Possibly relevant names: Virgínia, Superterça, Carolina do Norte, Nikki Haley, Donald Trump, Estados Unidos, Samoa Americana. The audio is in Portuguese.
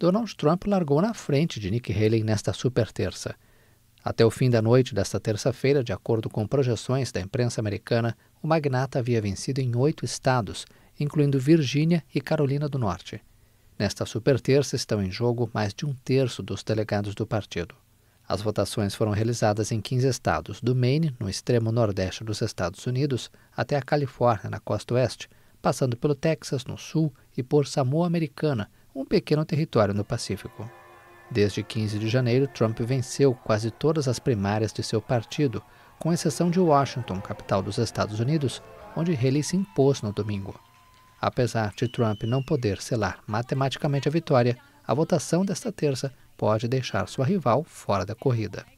Donald Trump largou na frente de Nikki Haley nesta superterça. Até o fim da noite desta terça-feira, de acordo com projeções da imprensa americana, o magnata havia vencido em 8 estados, incluindo Virgínia e Carolina do Norte. Nesta superterça estão em jogo mais de 1/3 dos delegados do partido. As votações foram realizadas em 15 estados, do Maine, no extremo nordeste dos Estados Unidos, até a Califórnia, na costa oeste, passando pelo Texas, no sul, e por Samoa Americana, um pequeno território no Pacífico. Desde 15 de janeiro, Trump venceu quase todas as primárias de seu partido, com exceção de Washington, capital dos Estados Unidos, onde Haley se impôs no domingo. Apesar de Trump não poder selar matematicamente a vitória, a votação desta terça pode deixar sua rival fora da corrida.